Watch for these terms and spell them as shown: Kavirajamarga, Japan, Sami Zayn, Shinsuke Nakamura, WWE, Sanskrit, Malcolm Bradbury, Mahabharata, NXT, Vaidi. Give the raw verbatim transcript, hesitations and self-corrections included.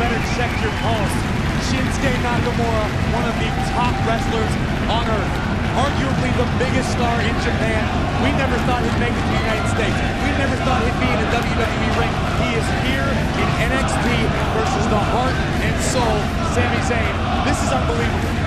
better check your pulse. Shinsuke Nakamura, one of the top wrestlers on earth, arguably the biggest star in Japan. We never thought he'd make it to the United States. We never thought he'd be in a W W E ring. He is here in N X T versus the heart and soul, Sami Zayn. This is unbelievable.